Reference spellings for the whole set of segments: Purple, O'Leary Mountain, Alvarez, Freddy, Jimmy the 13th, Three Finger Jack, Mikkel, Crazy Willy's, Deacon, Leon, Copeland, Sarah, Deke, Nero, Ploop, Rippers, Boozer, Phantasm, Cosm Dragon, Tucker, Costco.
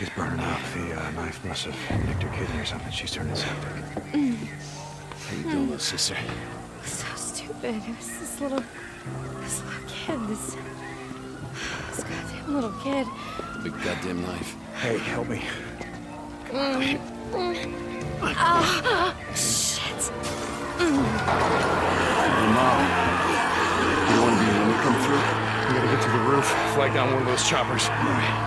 She's burning up. The knife must have nicked her kidney or something. She's turning septic. How you doing, little sister? It was so stupid. It was this little kid. This goddamn little kid. The goddamn knife. Hey, help me. Shit. Hey, Mom. You want to be when we come through? We gotta get to the roof, flag down one of those choppers. All right.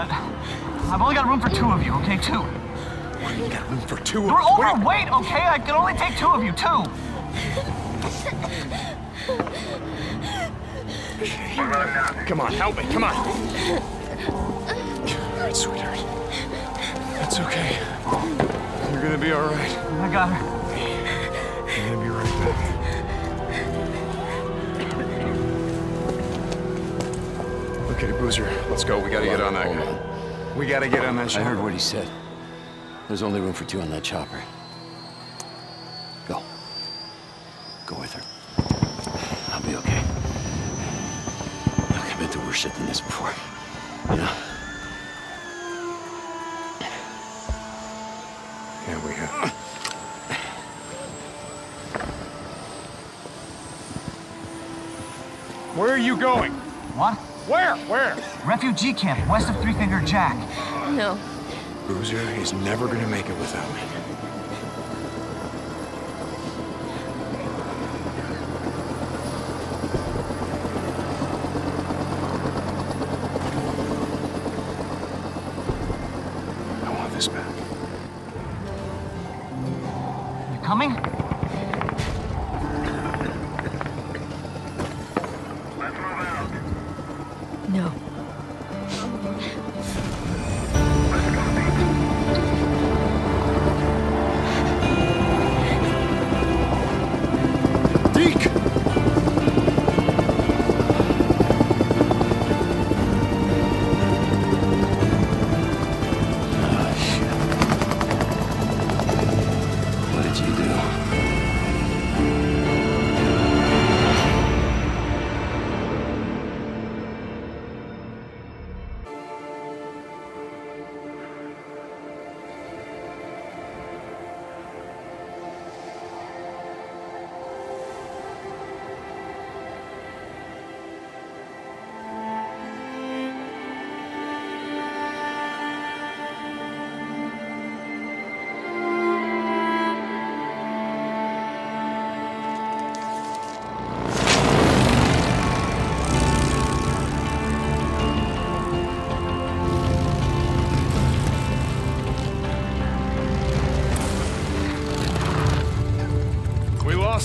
I've only got room for two of you, okay? Two. What, you got room for two of you? You're overweight, okay? I can only take two of you, two. Come on, help me, come on. All right, sweetheart. That's okay. You're gonna be all right. I got her. You're gonna be right back. Okay, Boozer, let's go. We gotta get on that guy. We gotta get on that chopper. I heard what he said. There's only room for two on that chopper. Go. Go with her. I'll be okay. I've been through worse shit than this before. You know? Yeah, we have. Where are you going? What? Where? Where? Refugee camp, west of Three Finger Jack. No. Boozer is never gonna make it without me. I want this back. You coming?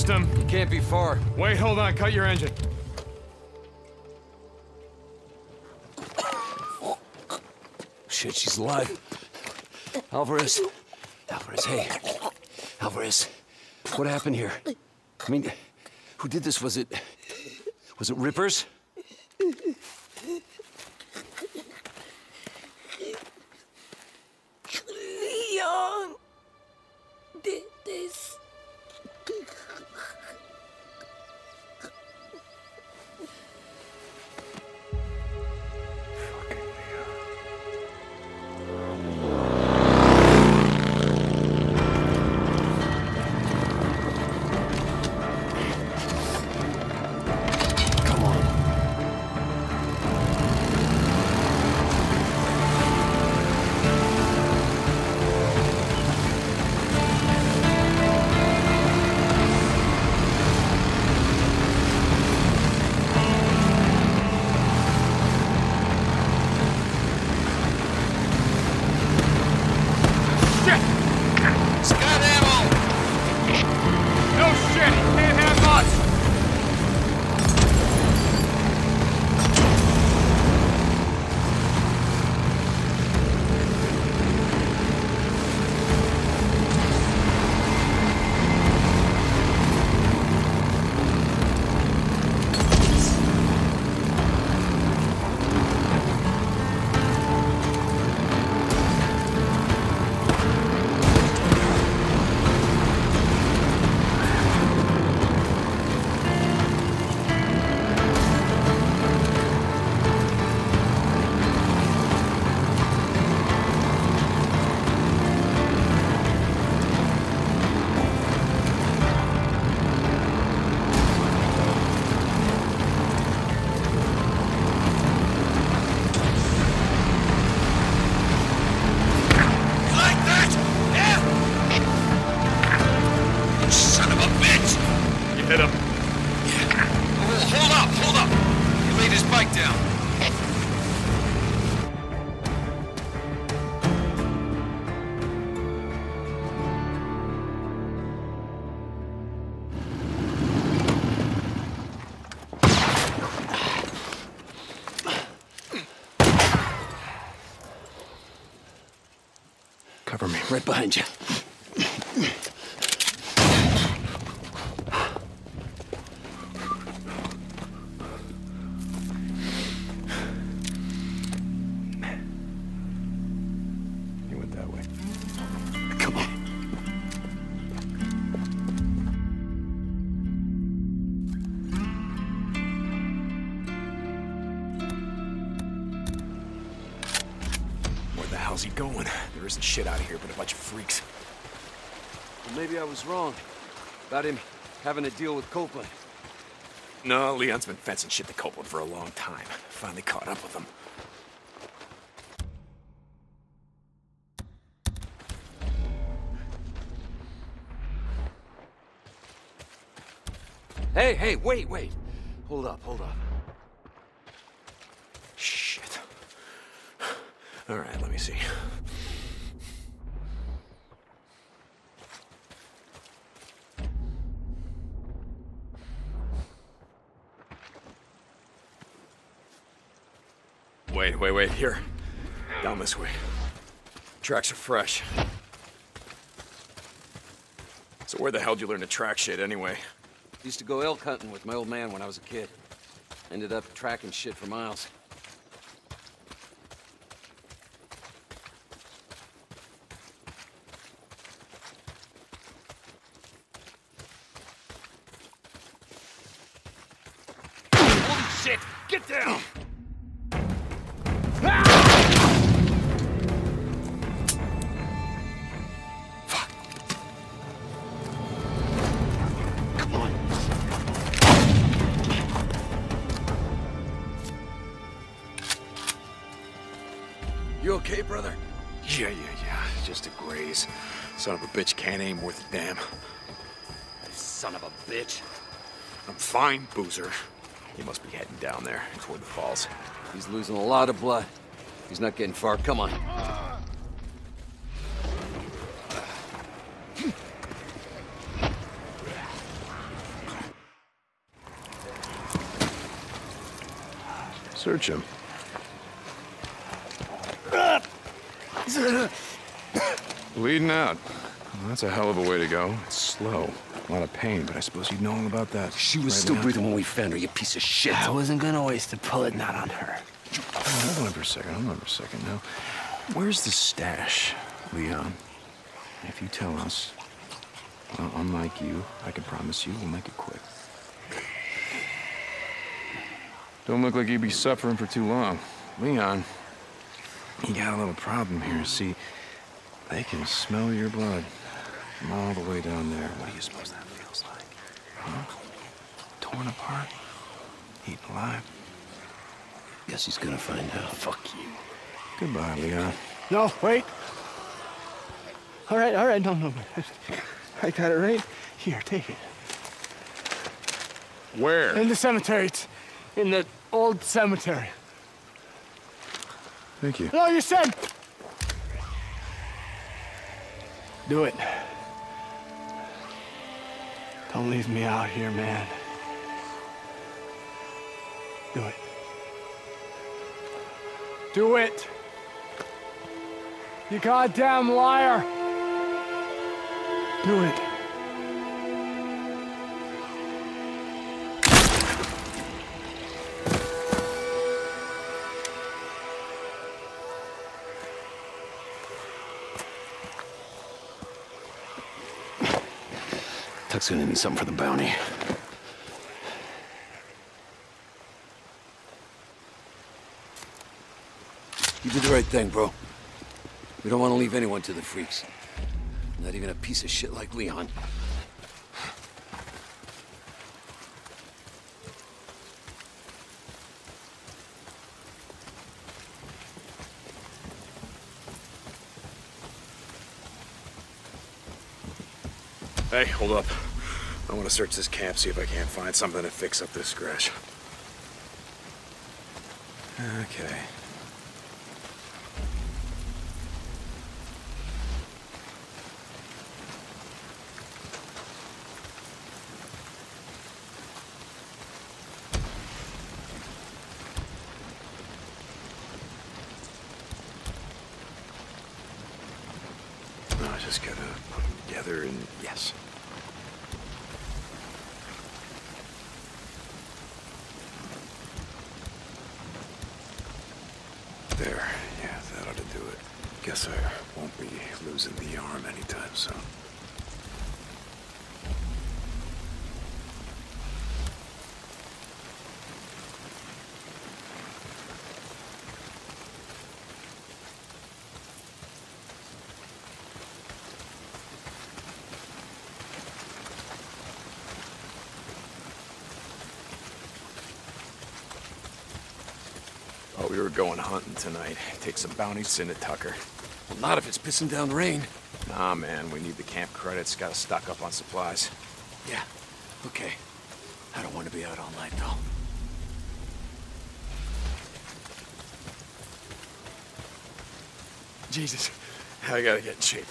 Him. You can't be far. Wait, hold on. Cut your engine. Shit, she's alive. Alvarez. Alvarez, hey. Alvarez, what happened here? I mean, who did this? Was it Rippers? Leon did this. Come on. cover me. Right behind you. Shit out of here, but a bunch of freaks. Well, maybe I was wrong about him having to deal with Copeland. No, Leon's been fencing shit to Copeland for a long time. Finally caught up with him. Hey, wait. Hold up. Shit. All right, let me see. Wait, here. Down this way. Tracks are fresh. So where the hell did you learn to track shit anyway? Used to go elk hunting with my old man when I was a kid. Ended up tracking shit for miles. Holy shit! Get down! Son of a bitch can't aim worth a damn. Son of a bitch. I'm fine, Boozer. He must be heading down there toward the falls. He's losing a lot of blood. He's not getting far. Come on. Search him. Bleeding out. Well, that's a hell of a way to go. It's slow. A lot of pain, but I suppose you'd know all about that. She was still breathing when we found her, you piece of shit. I wasn't gonna waste the bullet, not on her. Hold on for a second now. Where's the stash, Leon? If you tell us, well, unlike you, I can promise you we'll make it quick. Don't look like you'd be suffering for too long. Leon, you got a little problem here, see? They can smell your blood from all the way down there. What do you suppose that feels like? Huh? Torn apart? Eaten alive? Guess he's gonna find out. Fuck you. Goodbye, Leon. No, wait. All right, no. I got it right here. Take it. Where? In the cemetery. It's in the old cemetery. Thank you. No, you said... Do it. Don't leave me out here, man. Do it. You goddamn liar. Do it. Tuck's gonna need something for the bounty. You did the right thing, bro. We don't want to leave anyone to the freaks. Not even a piece of shit like Leon. Hey, hold up. I want to search this camp, see if I can't find something to fix up this scratch. Okay. just gotta put them together and yes. There, yeah, that ought to do it. Guess I won't be losing the arm anytime soon. Going hunting tonight. Take some bounties, send it Tucker. Well, not if it's pissing down rain. Nah, man, we need the camp credits. Gotta stock up on supplies. Yeah, okay. I don't want to be out all night, though. Jesus, I gotta get in shape.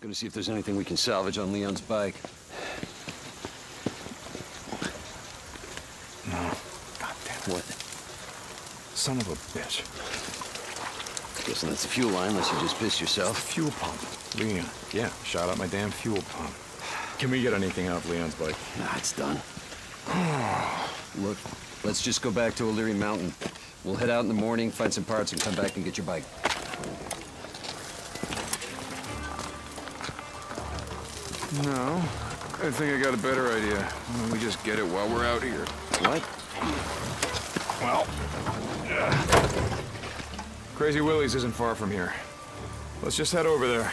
Gonna see if there's anything we can salvage on Leon's bike. No. God damn. What? Son of a bitch. Guessing that's the fuel line unless you just piss yourself. It's the fuel pump. Leon. Yeah, shot out my damn fuel pump. Can we get anything out of Leon's bike? Nah, it's done. Look, let's just go back to O'Leary Mountain. We'll head out in the morning, find some parts, and come back and get your bike. No, I think I got a better idea. Why don't we just get it while we're out here? What? Well, Crazy Willy's isn't far from here. Let's just head over there.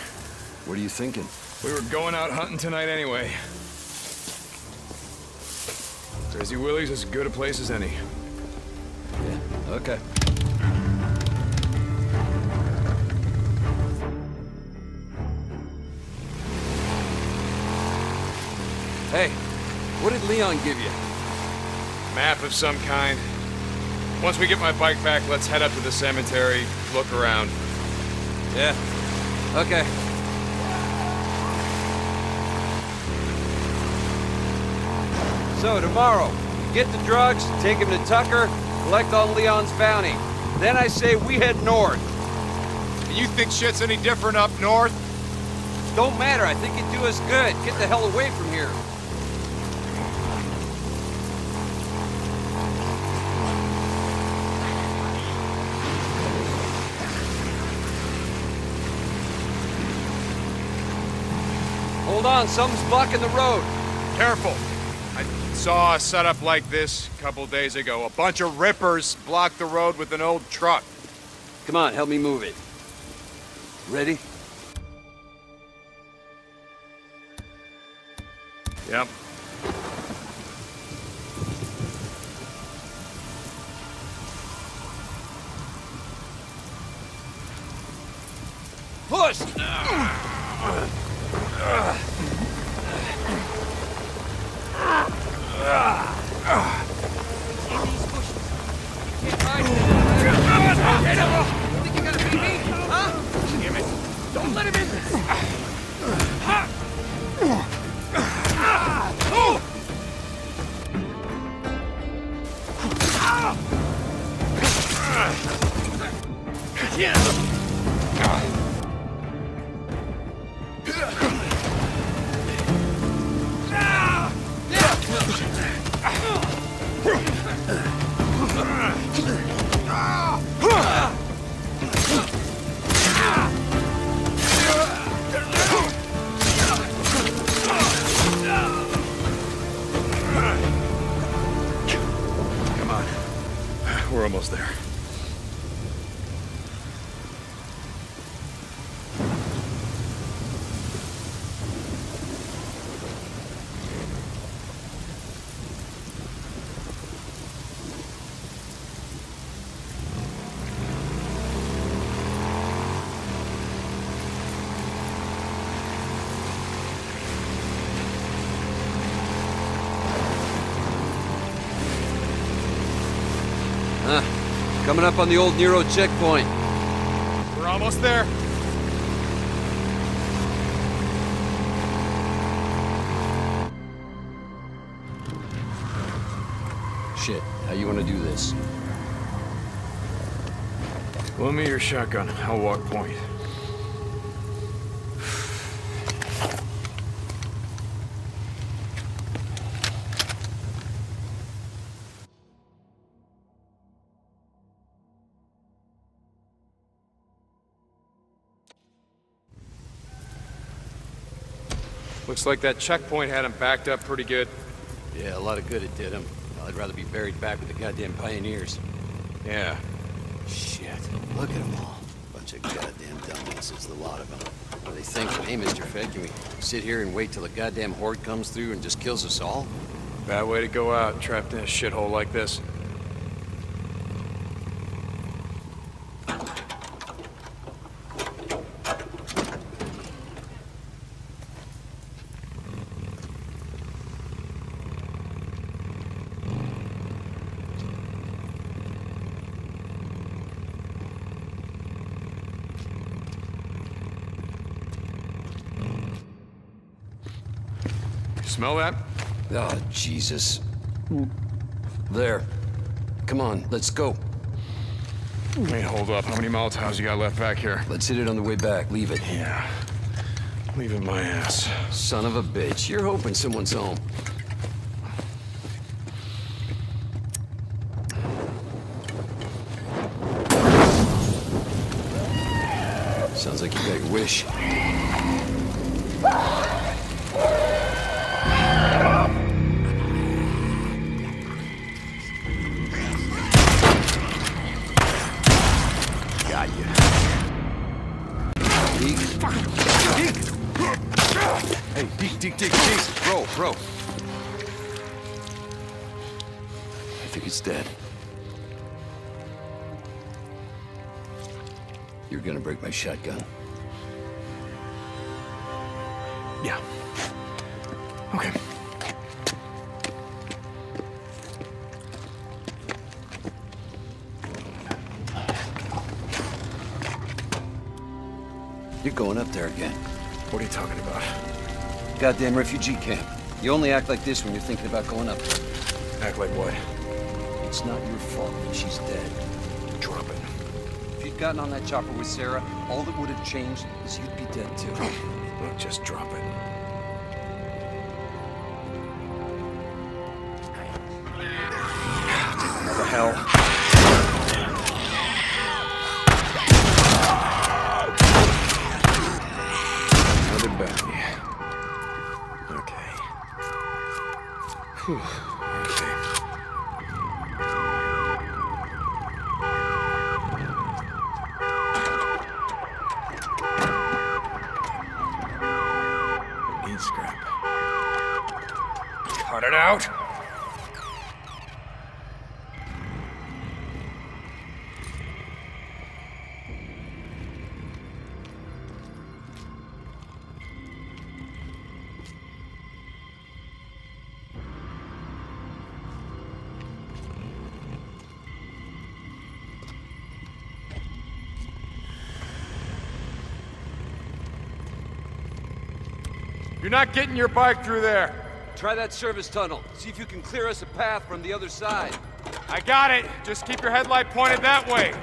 What are you thinking? We were going out hunting tonight anyway. Crazy Willy's is as good a place as any. Yeah, okay. Hey, what did Leon give you? Map of some kind. Once we get my bike back, let's head up to the cemetery, look around. Yeah, okay. So tomorrow, get the drugs, take him to Tucker, collect on Leon's bounty. Then I say we head north. You think shit's any different up north? Don't matter, I think it'd do us good. Get the hell away from here. Hold on, something's blocking the road. Careful. I saw a setup like this a couple days ago. A bunch of rippers blocked the road with an old truck. Come on, help me move it. Ready? Yep. Push! Coming up on the old Nero checkpoint. We're almost there. shit. How you want to do this? Loan me your shotgun. I'll walk point. Looks like that checkpoint had him backed up pretty good. Yeah, a lot of good it did him. I'd rather be buried back with the goddamn pioneers. Yeah. Shit. Look at them all. Bunch of goddamn dumbasses, the lot of them. What are they thinking? Hey, Mr. Fed, can we sit here and wait till the goddamn horde comes through and just kills us all? Bad way to go out, trapped in a shithole like this. Smell that? Oh, Jesus. There. Come on, let's go. Wait, hold up. How many Molotovs you got left back here? Let's hit it on the way back. Leave it. Yeah. Leaving my ass. Son of a bitch. You're hoping someone's home. Sounds like you got your wish. Bro. I think he's dead. You're gonna break my shotgun. Yeah. Okay. You're going up there again. What are you talking about? Goddamn refugee camp. You only act like this when you're thinking about going up there. Act like what? It's not your fault that she's dead. Drop it. If you'd gotten on that chopper with Sarah, all that would have changed is you'd be dead too. Look, just drop it. What the hell? You're not getting your bike through there. Try that service tunnel. See if you can clear us a path from the other side. I got it. Just keep your headlight pointed that way.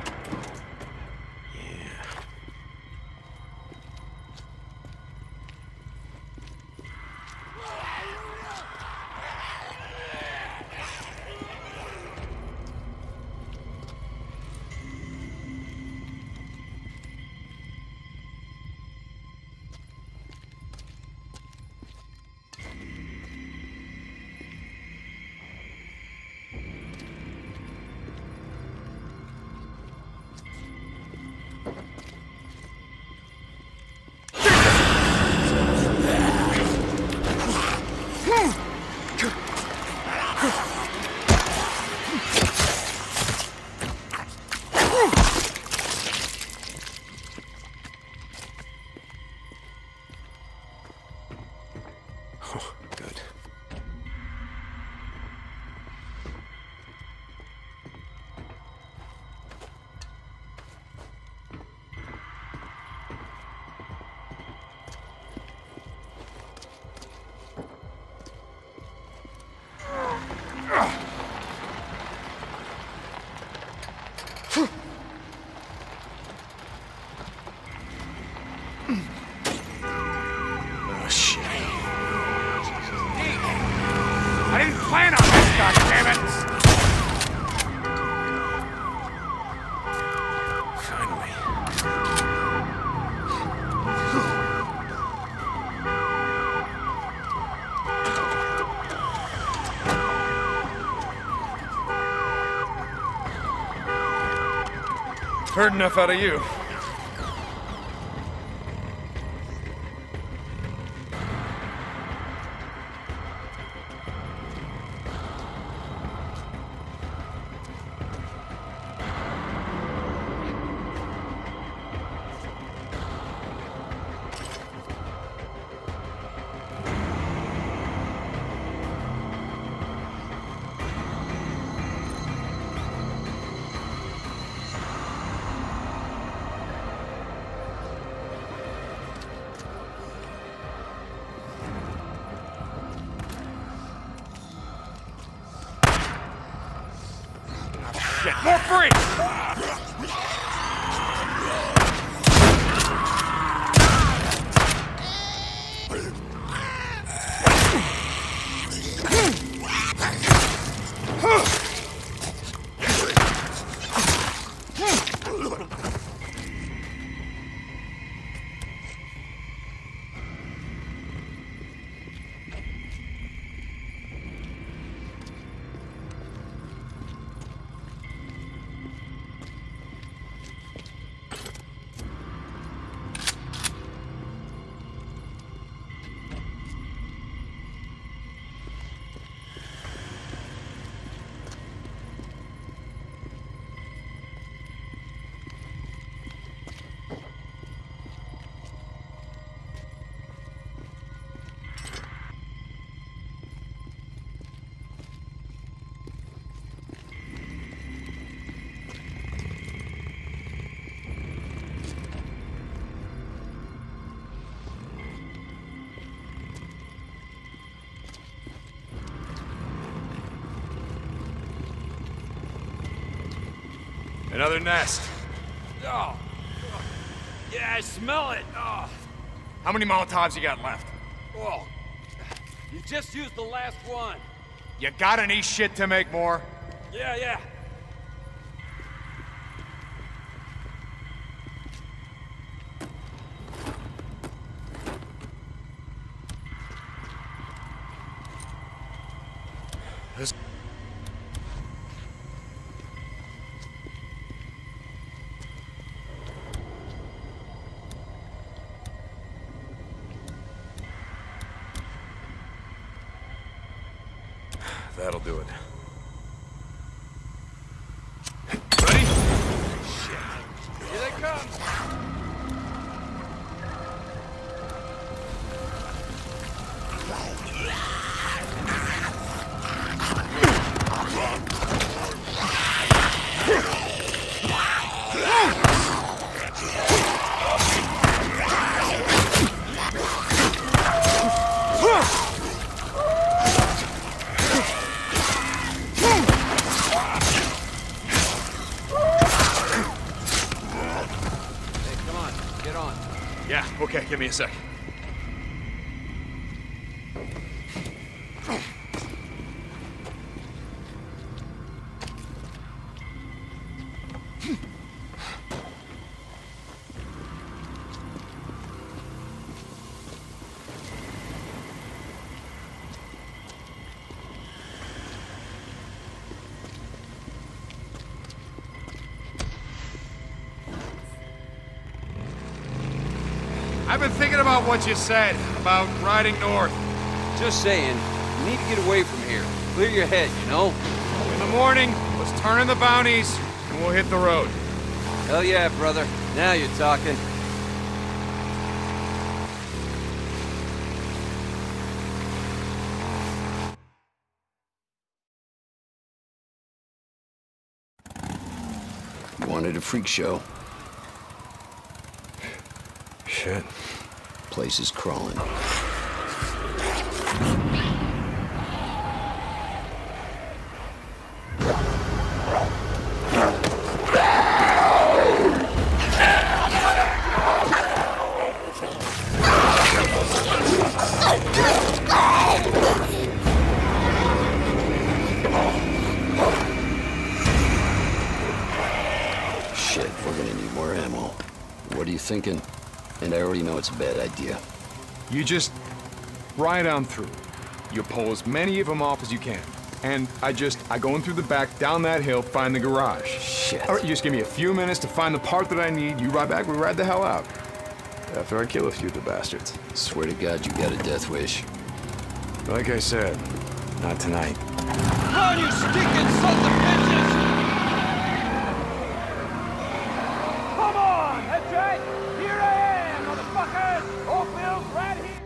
Oh, shit. I didn't plan on this, goddammit! Finally. Heard enough out of you. Another nest. Oh. Yeah, I smell it. Oh. How many Molotovs you got left? Oh. You just used the last one. You got any shit to make more? Yeah. That'll do it. Ready? Shit. Here they come! Okay, give me a sec. I've been thinking about what you said about riding north. Just saying, you need to get away from here. Clear your head, you know? In the morning, let's turn in the bounties, and we'll hit the road. Hell yeah, brother. Now you're talking. Wanted a freak show. Shit. Place is crawling. What are you thinking? And I already know it's a bad idea. You just ride on through. You pull as many of them off as you can. And I go in through the back, down that hill, find the garage. Shit. All right, you just give me a few minutes to find the part that I need. You ride back, we ride the hell out. After I kill a few of the bastards. Swear to God, you got a death wish. Like I said, not tonight. Run, you stinking son of bitches! Come on, that's right! Here I am, motherfuckers! All Bill's right here!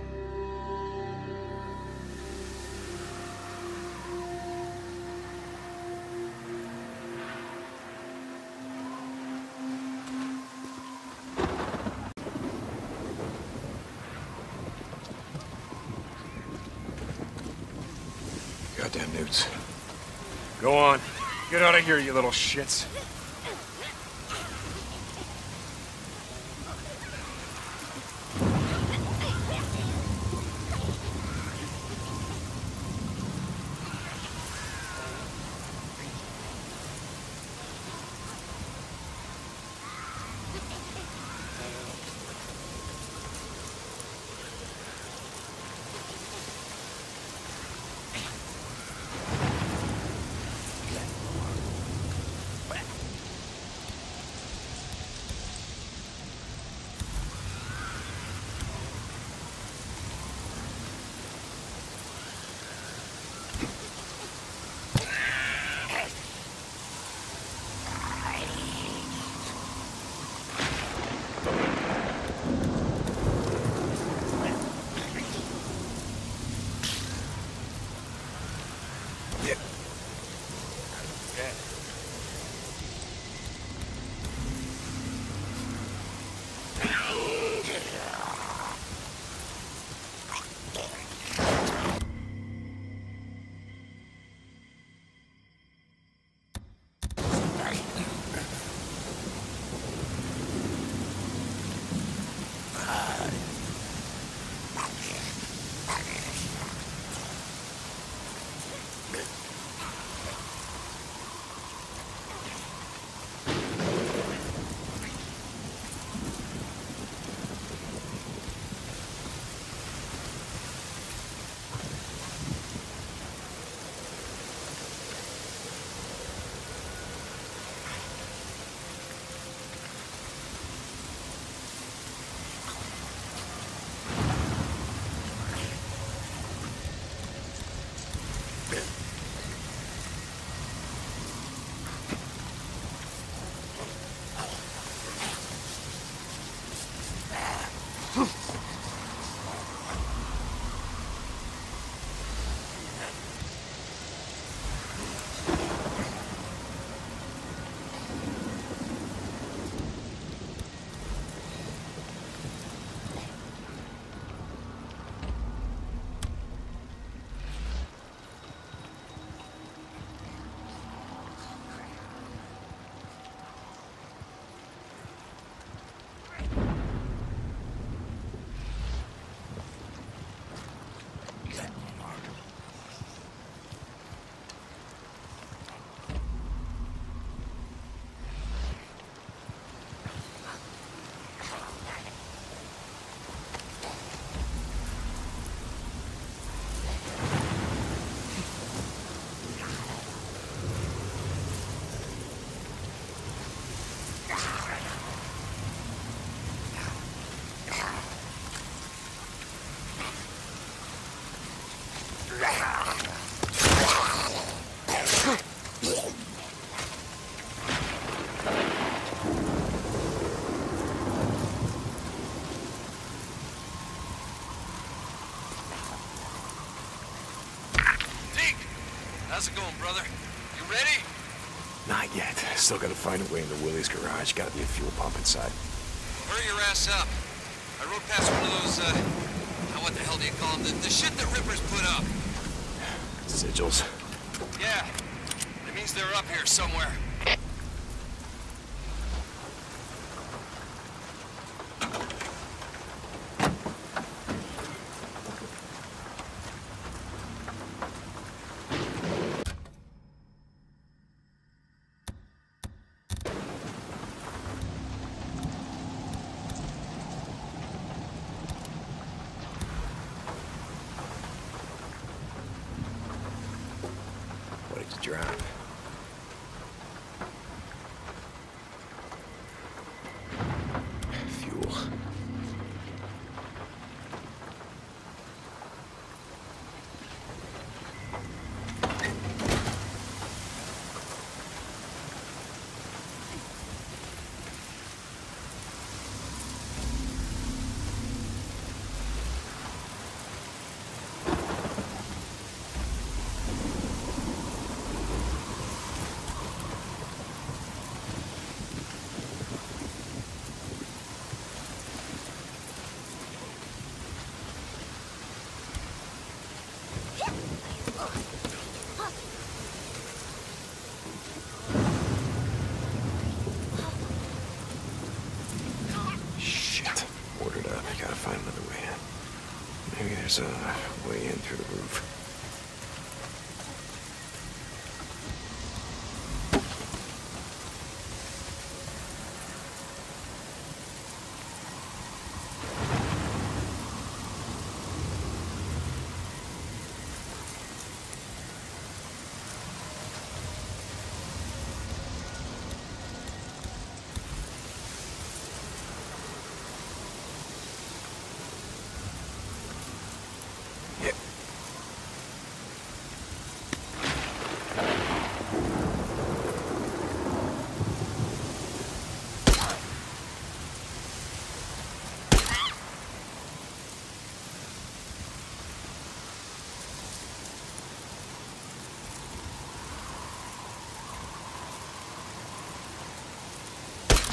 Goddamn newts. Go on. Get out of here, you little shits. How's it going, brother? You ready? Not yet. Still gotta find a way into Willie's garage. Gotta be a fuel pump inside. Hurry your ass up. I rode past one of those, what the hell do you call them? The shit that Rippers put up. Sigils? Yeah. That means they're up here somewhere. to drop. Fuel. There's a way in through the roof.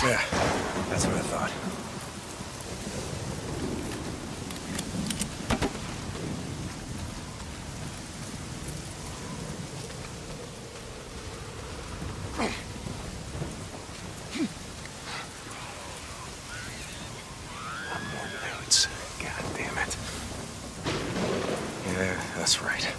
Yeah, that's what I thought. One more notes. God damn it. Yeah, that's right.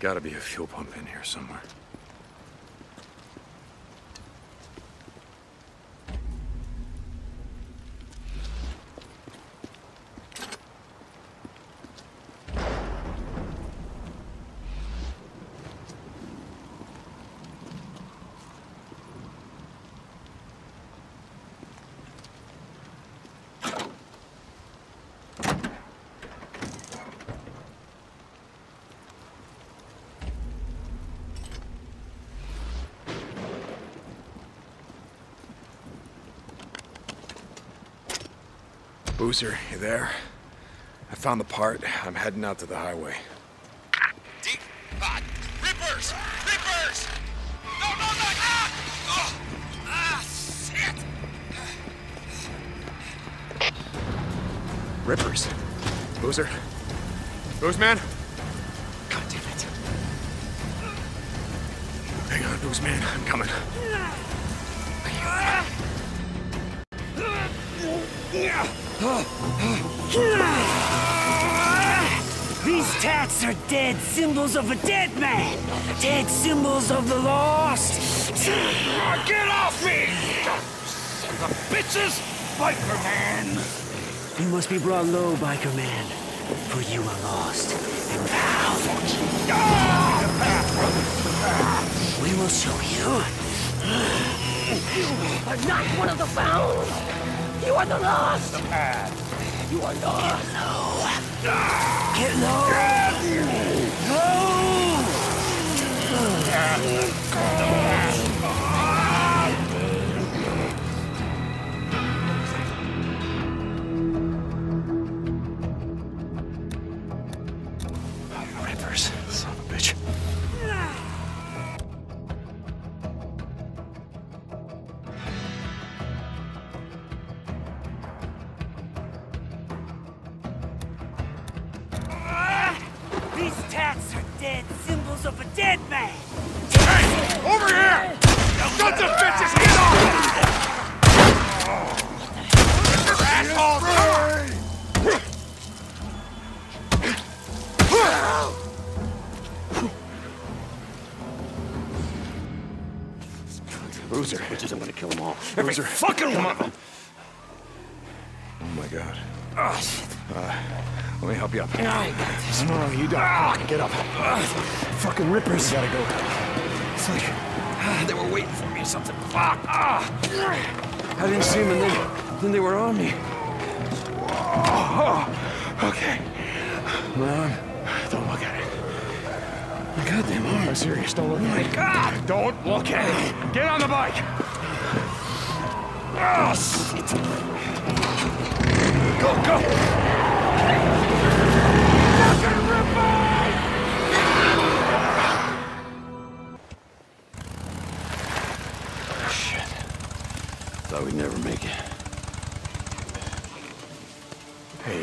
Gotta be a fuel pump in here somewhere. Boozer, you there? I found the part. I'm heading out to the highway. Deke, Rippers! Rippers! No! Oh! Ah, shit! Rippers? Boozer? Booze man? close, man. I'm coming. These tats are dead symbols of a dead man. Dead symbols of the lost. Get off me! Son of bitches! Biker man! You must be brought low, biker man. For you are lost. And thou... We will show you. You are not one of the found. You are the lost. You are lost. Get low. Get low. Rippers, son of a bitch. Boozer. Bitches, I'm gonna kill them all. Boozer. Fucking one of them! Oh my god. Oh, shit. Let me help you up. No, I got this. No, you don't. Get up. Fucking Rippers. You gotta go. It's like they were waiting for me or something. Fuck. I didn't see them, and then they were on me. Whoa. Okay. Leon, don't look at it. God, they are. I'm serious. Don't look at it. Oh my god! Don't look at it! Get on the bike! Oh, shit! Go, go! Fucking Rippers! Oh, shit. Thought we'd never make it. Hey,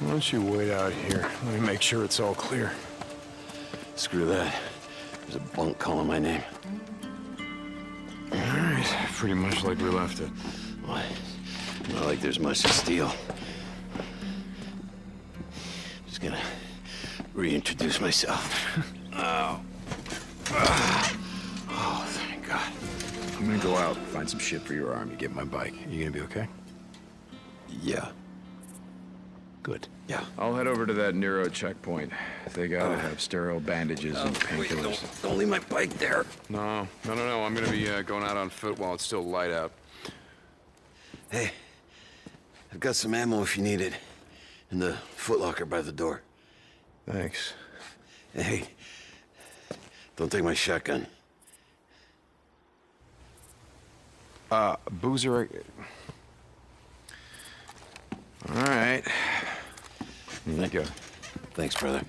why don't you wait out here? Let me make sure it's all clear. Screw that. There's a bunk calling my name. All right, pretty much like we left it. Well, not like there's much to steal. Just gonna reintroduce myself. Oh. Oh, thank God. I'm gonna go out, find some shit for your arm. You get my bike. You gonna be okay? Yeah. Good. Yeah. I'll head over to that Nero checkpoint. They gotta have sterile bandages and painkillers. Don't leave my bike there. No. I'm gonna be going out on foot while it's still light out. Hey, I've got some ammo if you need it. In the footlocker by the door. Thanks. Hey, don't take my shotgun. Boozer. All right. There you go. Thanks, brother.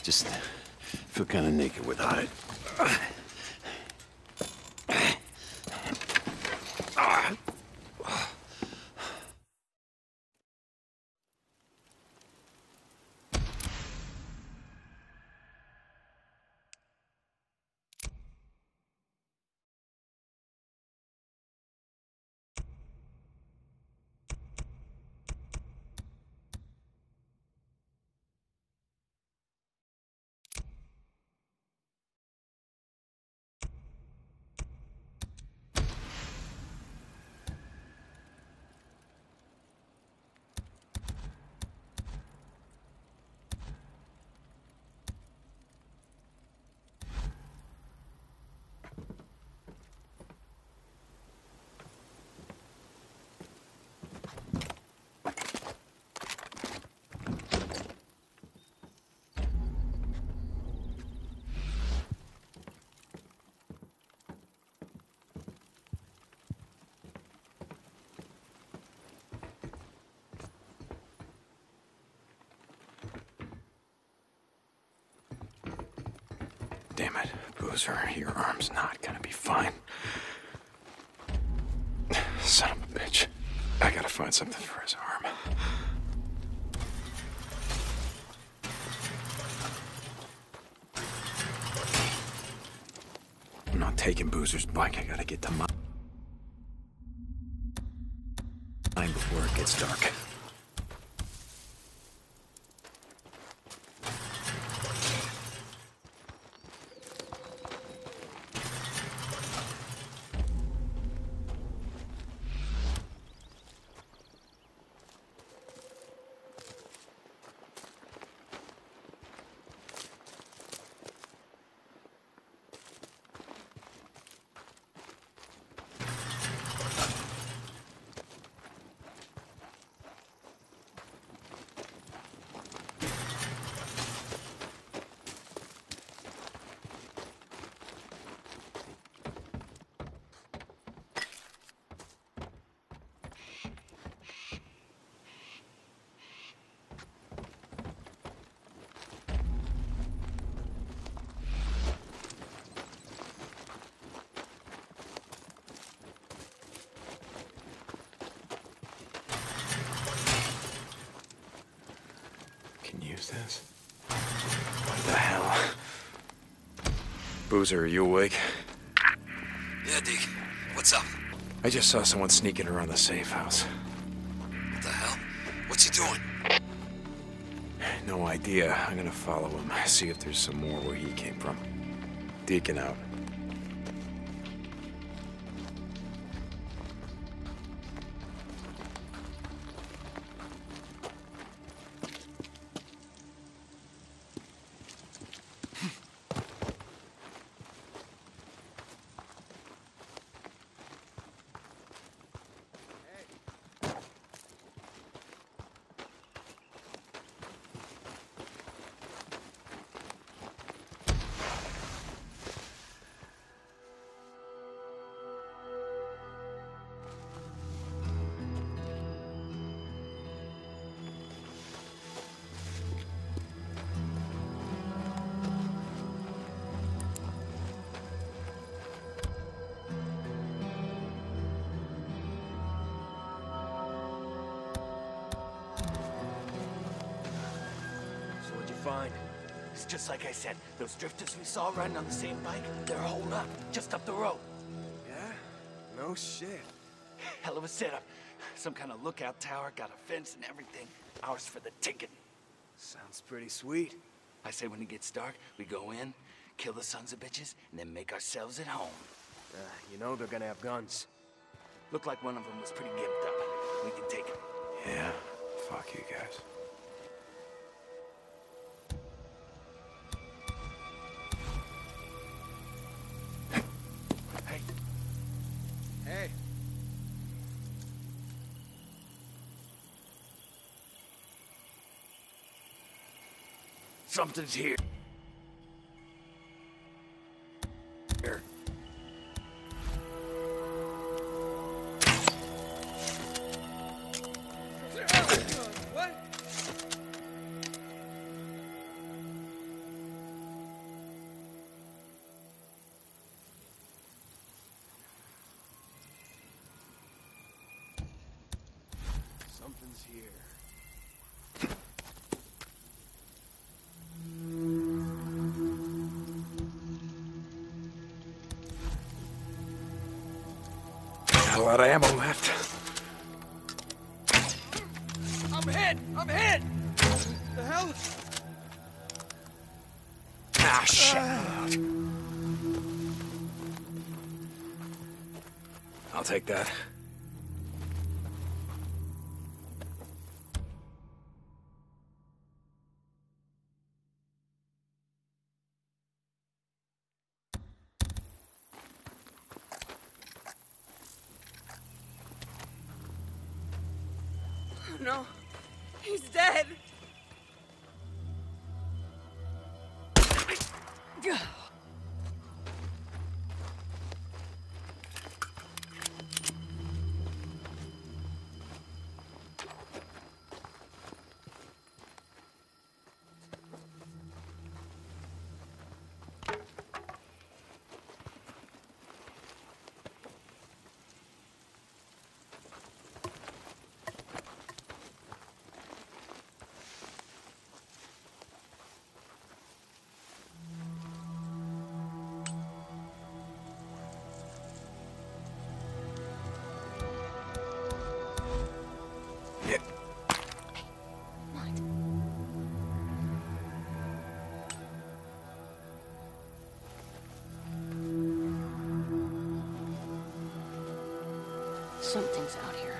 Just feel kind of naked without it. Damn it, Boozer, your arm's not gonna be fine. Son of a bitch. I gotta find something for his arm. not taking Boozer's bike. I gotta get to mine before it gets dark. This. What the hell? Boozer, are you awake? Yeah, Deke. What's up? I just saw someone sneaking around the safe house. What the hell? What's he doing? No idea. I'm gonna follow him, see if there's some more where he came from. Deacon out. Just like I said, those drifters we saw riding on the same bike, they're holding up, just up the road. Yeah? No shit. Hell of a setup. Some kind of lookout tower, got a fence and everything. Ours for the ticket. Sounds pretty sweet. I say when it gets dark, we go in, kill the sons of bitches, and then make ourselves at home. You know they're gonna have guns. Looked like one of them was pretty gimped up. We can take him. Yeah, fuck you guys. Something's here. A lot of ammo left. I'm hit! The hell? Ah, shit. I'll take that. Something's out here.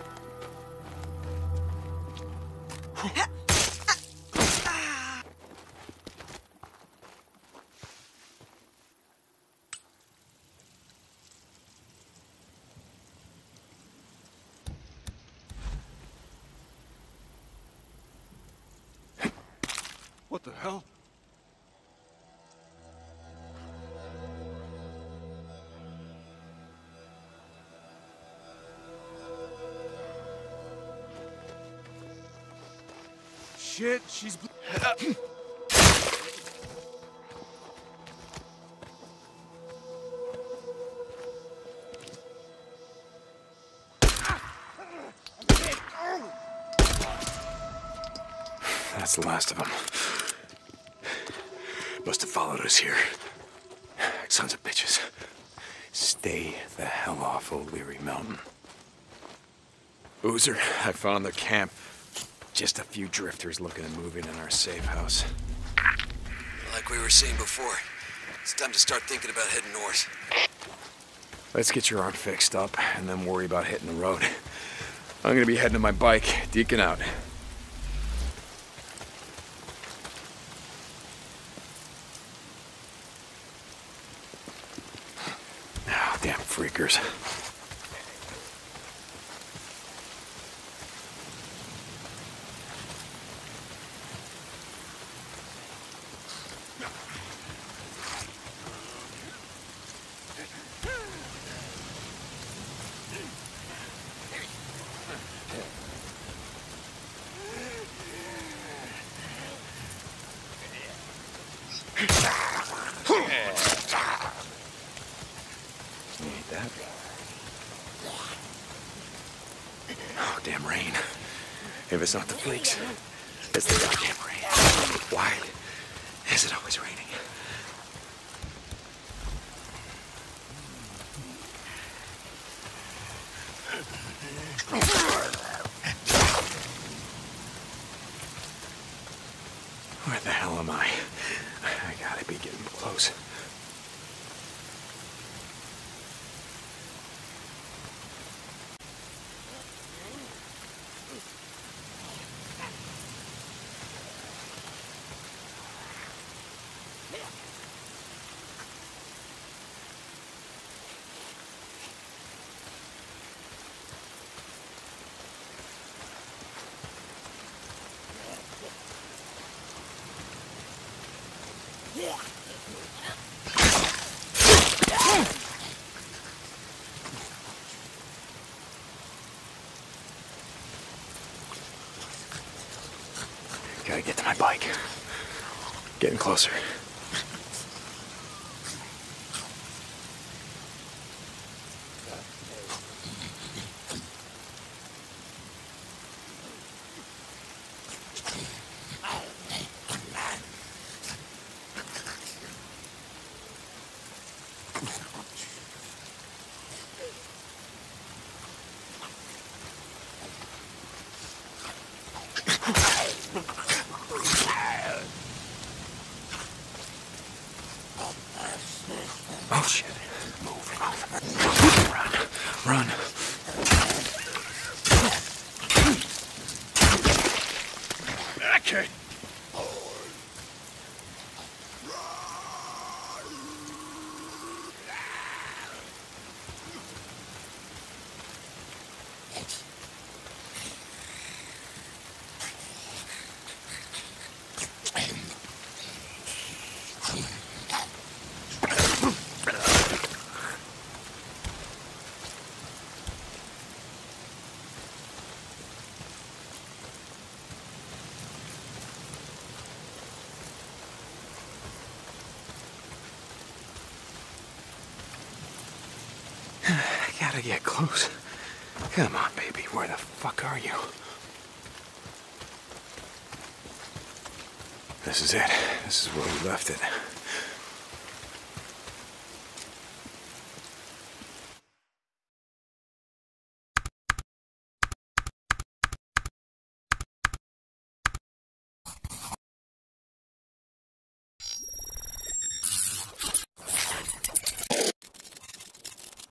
What the hell? Shit, she's... That's the last of them. Must have followed us here. Sons of bitches. Stay the hell off O'Leary Mountain. Boozer, I found the camp. Just a few drifters looking to move in on our safe house. Like we were saying before, it's time to start thinking about heading north. Let's get your arm fixed up and then worry about hitting the road. I'm gonna be heading to my bike. Deacon out. Freakers. It's not the flakes. It's the goddamn rain. Why is it always raining? Where the hell am I? I gotta be getting close. Gotta get to my bike. Getting closer. Gotta get close. Come on, baby. Where the fuck are you? This is it. This is where we left it.